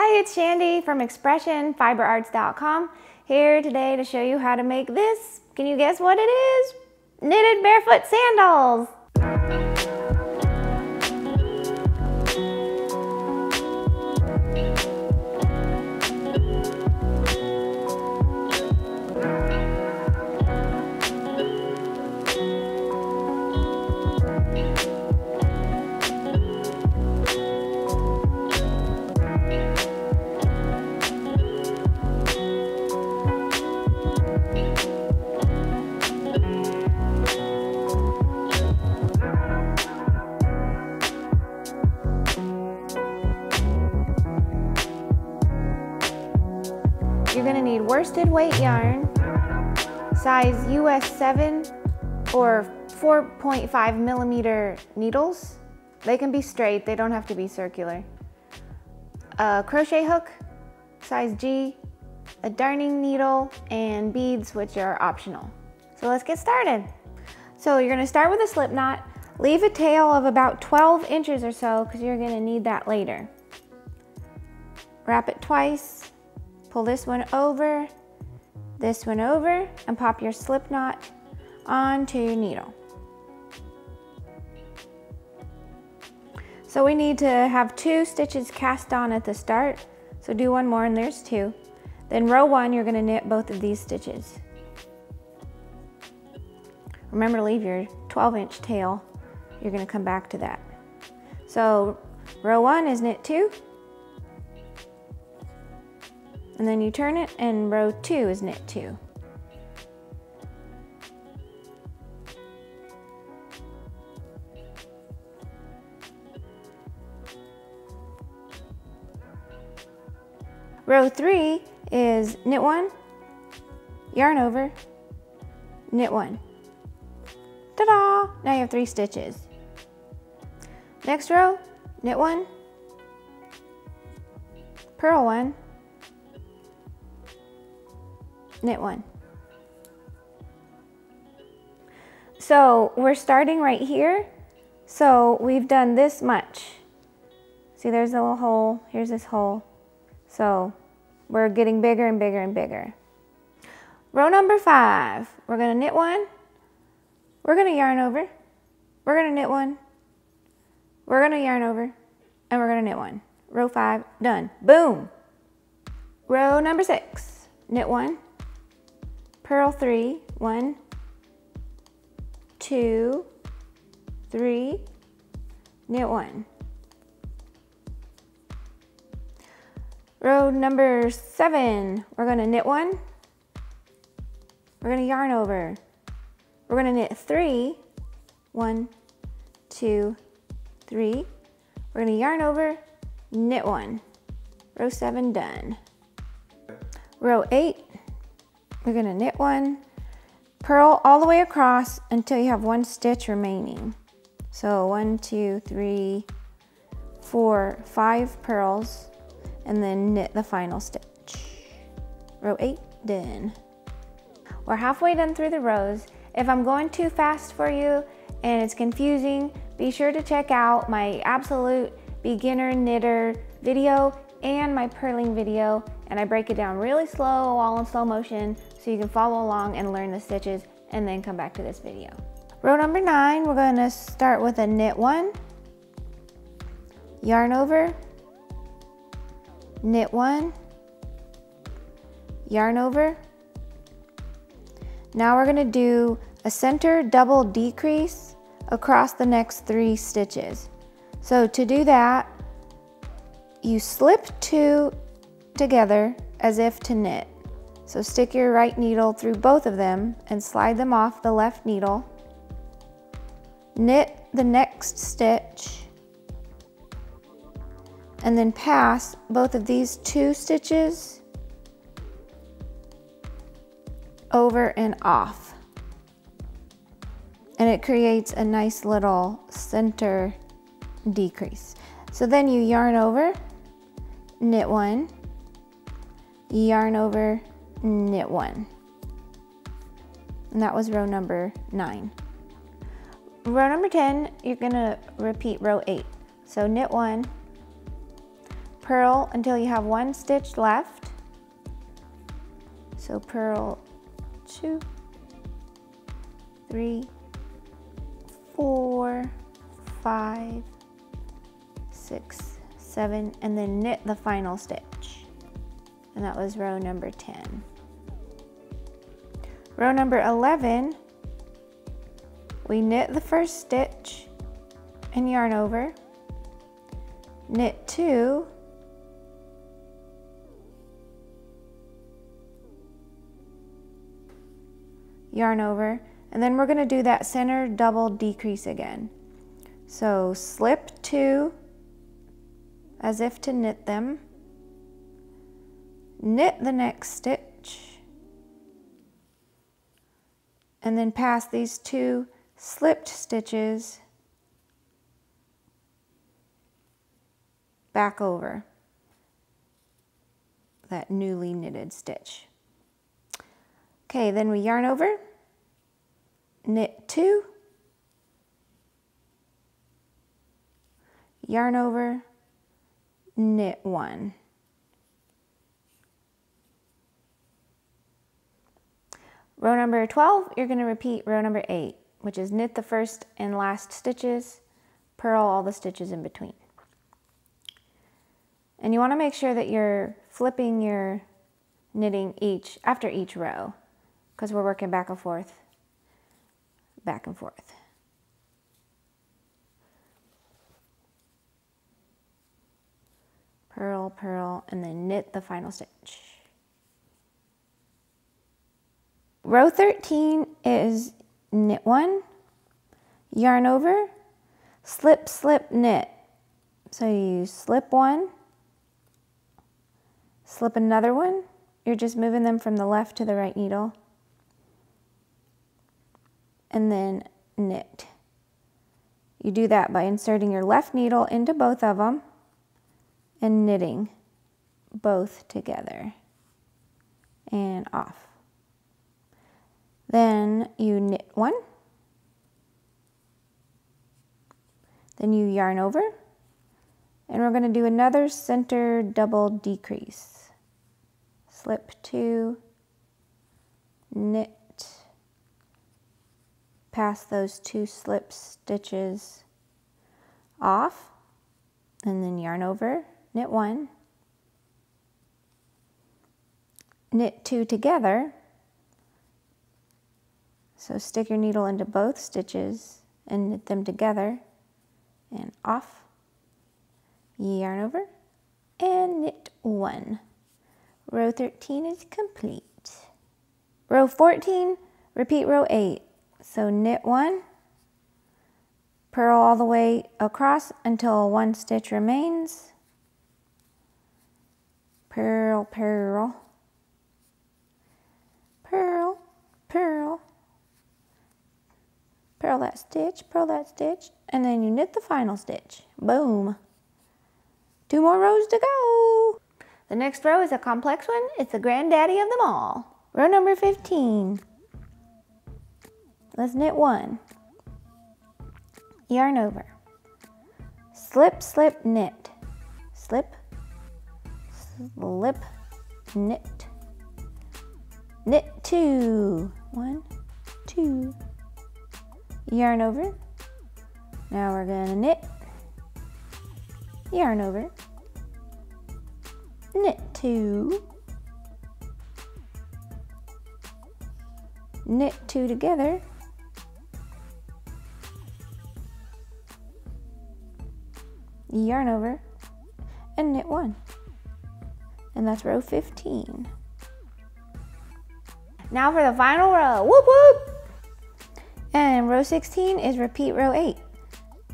Hi, it's Chandi from expressionfiberarts.com, here today to show you how to make this, can you guess what it is? Knitted barefoot sandals! You're going to need worsted weight yarn, size US 7 or 4.5 millimeter needles. They can be straight, they don't have to be circular. A crochet hook, size G, a darning needle, and beads, which are optional. So let's get started. So you're going to start with a slip knot, leave a tail of about 12 inches or so because you're going to need that later. Wrap it twice. Pull this one over, and pop your slip knot onto your needle. So we need to have two stitches cast on at the start. So do one more and there's two. Then row one, you're gonna knit both of these stitches. Remember to leave your 12-inch tail. You're gonna come back to that. So row one is knit two, and then you turn it and row two is knit two. Row three is knit one, yarn over, knit one. Ta-da! Now you have three stitches. Next row, knit one, purl one, knit one. So we're starting right here. So we've done this much. See, there's a little hole, here's this hole. So we're getting bigger and bigger and bigger. Row number five, we're gonna knit one, we're gonna yarn over, we're gonna knit one, we're gonna yarn over, and we're gonna knit one. Row five, done, boom. Row number six, knit one, purl three, one, two, three, knit one. Row number seven, we're gonna knit one, we're gonna yarn over, we're gonna knit three, one, two, three, we're gonna yarn over, knit one. Row seven, done. Row eight, we're gonna knit one, purl all the way across until you have one stitch remaining. So one, two, three, four, five purls, and then knit the final stitch. Row eight, done. We're halfway done through the rows. If I'm going too fast for you and it's confusing, be sure to check out my absolute beginner knitter video and my purling video, and I break it down really slow, all in slow motion, so you can follow along and learn the stitches and then come back to this video. Row number nine, we're gonna start with a knit one, yarn over, knit one, yarn over. Now we're gonna do a center double decrease across the next three stitches. So to do that, you slip two together as if to knit. So stick your right needle through both of them and slide them off the left needle. Knit the next stitch and then pass both of these two stitches over and off. And it creates a nice little center decrease. So then you yarn over, knit one, yarn over, knit one. And that was row number nine. Row number 10, you're gonna repeat row eight. So knit one, purl until you have one stitch left. So purl 2, 3, 4, 5, 6, 7, and then knit the final stitch. And that was row number 10. Row number 11, we knit the first stitch and yarn over, knit 2, yarn over, and then we're going to do that center double decrease again. So slip 2 as if to knit them, knit the next stitch, and then pass these 2 slipped stitches back over that newly knitted stitch. Okay, then we yarn over, knit 2, yarn over, knit 1. Row number 12, you're going to repeat row number 8, which is knit the first and last stitches, purl all the stitches in between. And you want to make sure that you're flipping your knitting after each row, because we're working back and forth, back and forth. Purl, purl, and then knit the final stitch. Row 13 is knit 1, yarn over, slip, slip, knit. So you slip 1, slip another 1. You're just moving them from the left to the right needle. And then knit. You do that by inserting your left needle into both of them and knitting both together and off. Then you knit 1. Then you yarn over. And we're going to do another center double decrease. Slip 2, knit, pass those 2 slip stitches off, and then yarn over, knit 1, knit 2 together. So stick your needle into both stitches and knit them together and off. Yarn over and knit 1. Row 13 is complete. Row 14, repeat row 8. So knit 1, purl all the way across until 1 stitch remains. Purl, purl, purl, purl, purl that stitch, and then you knit the final stitch. Boom. 2 more rows to go. The next row is a complex one. It's the granddaddy of them all. Row number 15. Let's knit 1. Yarn over. Slip, slip, knit. Slip, slip, knit. Knit 2. 1, 2. Yarn over. Now we're gonna knit. Yarn over, knit 2, knit 2 together, yarn over, and knit 1. And that's row 15. Now for the final row, whoop whoop! And row 16 is repeat row 8.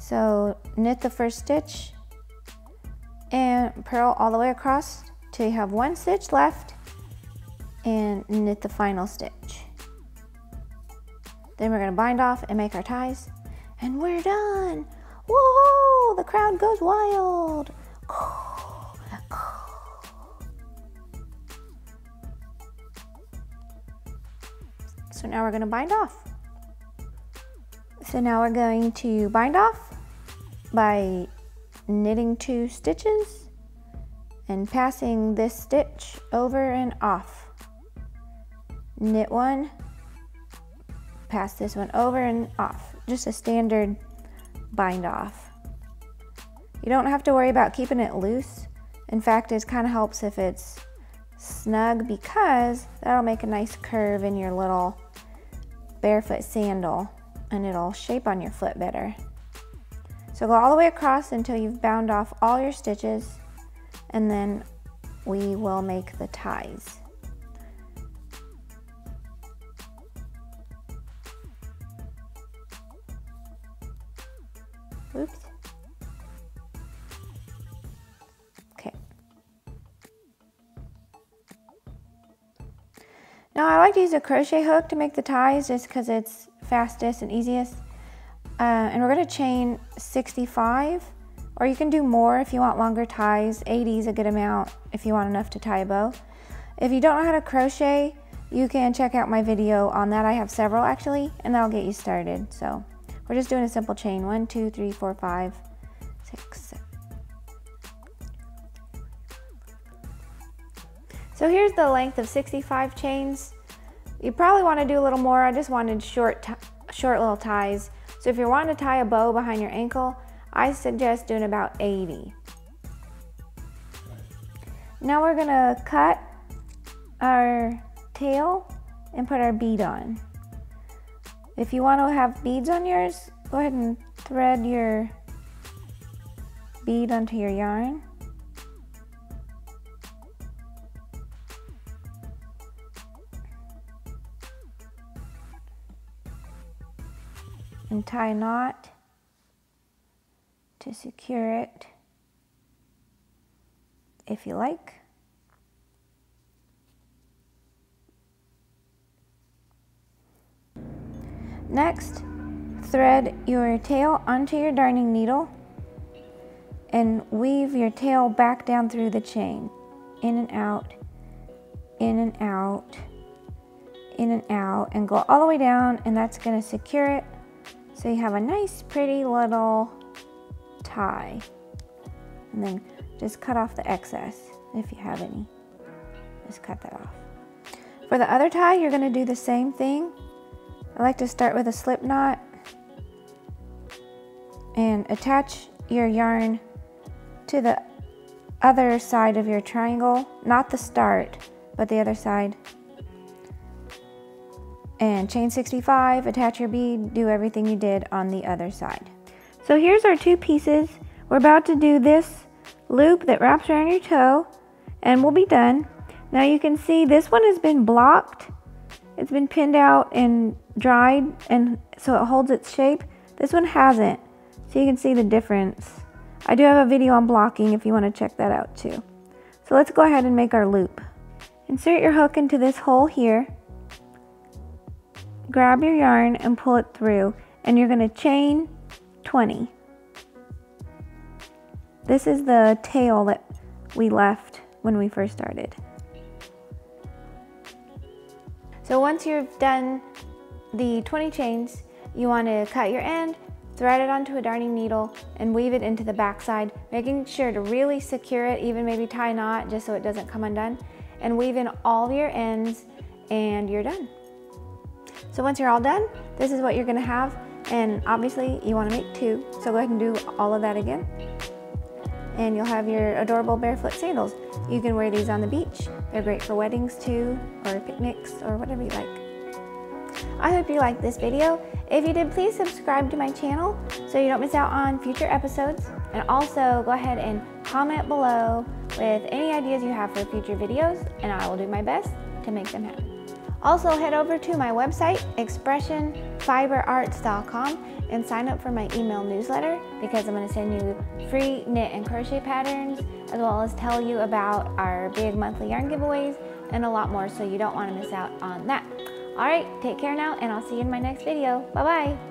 So knit the first stitch, and purl all the way across till you have 1 stitch left and knit the final stitch. Then we're going to bind off and make our ties, and we're done. Whoa, the crowd goes wild. So now we're going to bind off. So now we're going to bind off by knitting 2 stitches and passing this stitch over and off. Knit one, pass this one over and off. Just a standard bind off. You don't have to worry about keeping it loose. In fact, it kind of helps if it's snug because that'll make a nice curve in your little barefoot sandal and it'll shape on your foot better. So go all the way across until you've bound off all your stitches, and then we will make the ties. Oops. Okay. Now I like to use a crochet hook to make the ties just because it's fastest and easiest. And we're going to chain 65, or you can do more if you want longer ties. 80 is a good amount if you want enough to tie a bow. If you don't know how to crochet, you can check out my video on that. I have several actually, and that'll get you started. So we're just doing a simple chain. 1, 2, 3, 4, 5, 6, 7. So here's the length of 65 chains. You probably want to do a little more. I just wanted short little ties. So if you're wanting to tie a bow behind your ankle, I suggest doing about 80. Now we're gonna cut our tail and put our bead on. If you want to have beads on yours, go ahead and thread your bead onto your yarn. And tie a knot to secure it, if you like. Next, thread your tail onto your darning needle and weave your tail back down through the chain. In and out, in and out, in and out, and go all the way down, and that's going to secure it. So you have a nice pretty little tie. And then just cut off the excess if you have any. Just cut that off. For the other tie, you're going to do the same thing. I like to start with a slip knot and attach your yarn to the other side of your triangle, not the start, but the other side. And chain 65, attach your bead, do everything you did on the other side. So here's our two pieces. We're about to do this loop that wraps around your toe and we'll be done. Now you can see this one has been blocked. It's been pinned out and dried, and so it holds its shape. This one hasn't, so you can see the difference. I do have a video on blocking if you want to check that out too. So let's go ahead and make our loop. Insert your hook into this hole here, grab your yarn and pull it through, and you're going to chain 20. This is the tail that we left when we first started. So once you've done the 20 chains, you want to cut your end, thread it onto a darning needle, and weave it into the back side, making sure to really secure it, even maybe tie a knot just so it doesn't come undone, and weave in all your ends, and you're done. So once you're all done, this is what you're going to have, and obviously you want to make two, so go ahead and do all of that again. And you'll have your adorable barefoot sandals. You can wear these on the beach. They're great for weddings too, or picnics, or whatever you like. I hope you liked this video. If you did, please subscribe to my channel so you don't miss out on future episodes. And also go ahead and comment below with any ideas you have for future videos, and I will do my best to make them happen. Also, head over to my website, expressionfiberarts.com, and sign up for my email newsletter because I'm going to send you free knit and crochet patterns, as well as tell you about our big monthly yarn giveaways and a lot more, so you don't want to miss out on that. All right, take care now, and I'll see you in my next video. Bye-bye.